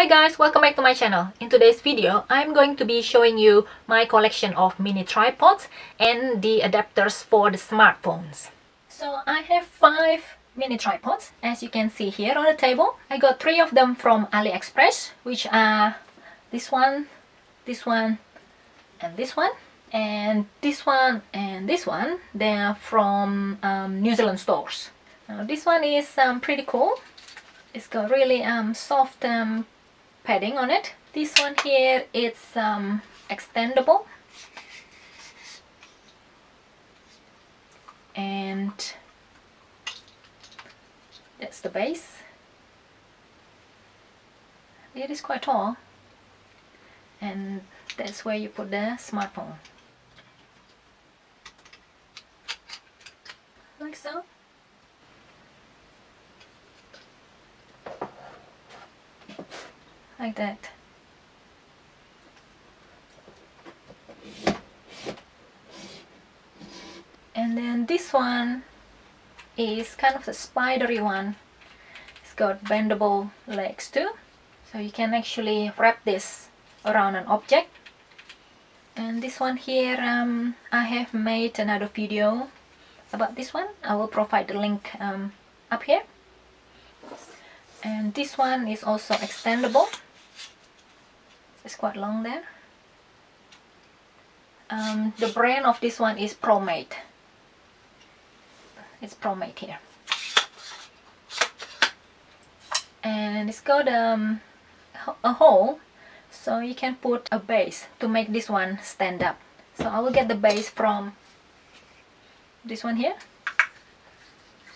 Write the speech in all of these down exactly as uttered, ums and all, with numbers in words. Hi guys, welcome back to my channel. In today's video, I'm going to be showing you my collection of mini tripods and the adapters for the smartphones. So I have five mini tripods, as you can see here on the table. I got three of them from AliExpress, which are this one, this one, and this one, and this one, and this one. They are from um, New Zealand stores. Now this one is um, pretty cool. It's got really um, soft um, padding on it. This one here, it's um, extendable, and that's the base. It is quite tall, and that's where you put the smartphone, like so. Like that. And then this one is kind of a spidery one. It's got bendable legs too, so you can actually wrap this around an object. And this one here, um, I have made another video about this one. I will provide the link um, up here. And this one is also extendable. It's quite long there. Um, the brand of this one is ProMate. It's ProMate here. And it's got um, a hole, so you can put a base to make this one stand up. So I will get the base from this one here.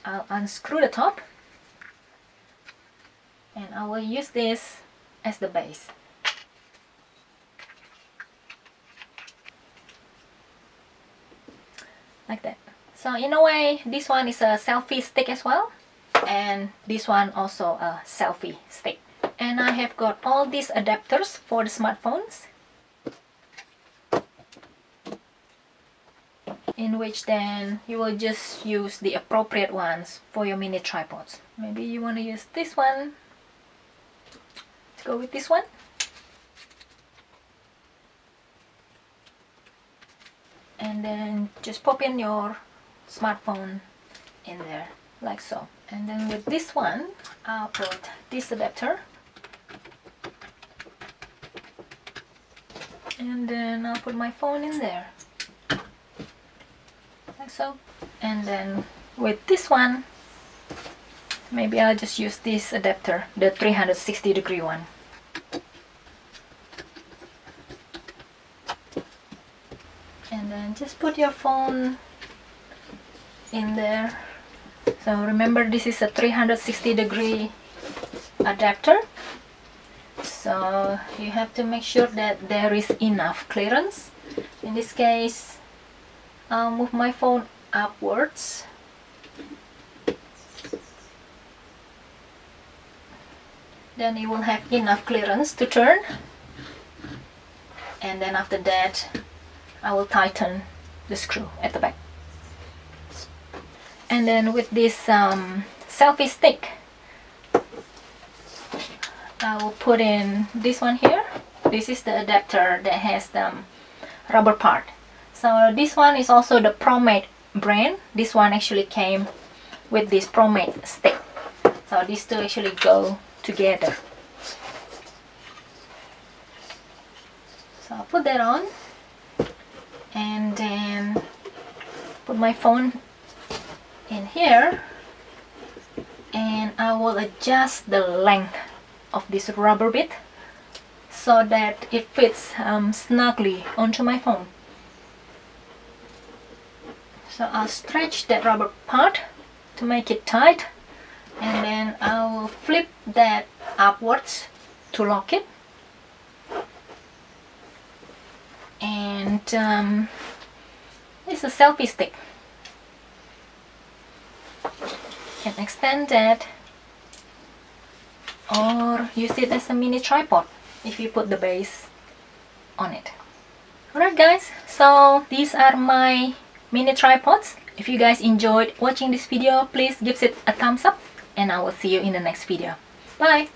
I'll unscrew the top, and I will use this as the base. Like that. So in a way, this one is a selfie stick as well, and this one also a selfie stick. And I have got all these adapters for the smartphones, in which then you will just use the appropriate ones for your mini tripods. Maybe you want to use this one to go with this one. And then just pop in your smartphone in there, like so. And then with this one, I'll put this adapter. And then I'll put my phone in there, like so. And then with this one, maybe I'll just use this adapter, the three hundred sixty degree one. And then just put your phone in there. So remember, this is a three hundred sixty degree adapter, so you have to make sure that there is enough clearance. In this case, I'll move my phone upwards, then you will have enough clearance to turn. And then after that, I will tighten the screw at the back. And then with this um, selfie stick, I will put in this one here. This is the adapter that has the um, rubber part. So this one is also the ProMate brand. This one actually came with this ProMate stick. So these two actually go together. So I'll put that on. And then put my phone in here, and I will adjust the length of this rubber bit so that it fits um, snugly onto my phone. So I'll stretch that rubber part to make it tight, and then I will flip that upwards to lock it. And um, it's a selfie stick. You can extend that, or use it as a mini tripod if you put the base on it. Alright guys, so these are my mini tripods. If you guys enjoyed watching this video, please give it a thumbs up, and I will see you in the next video. Bye!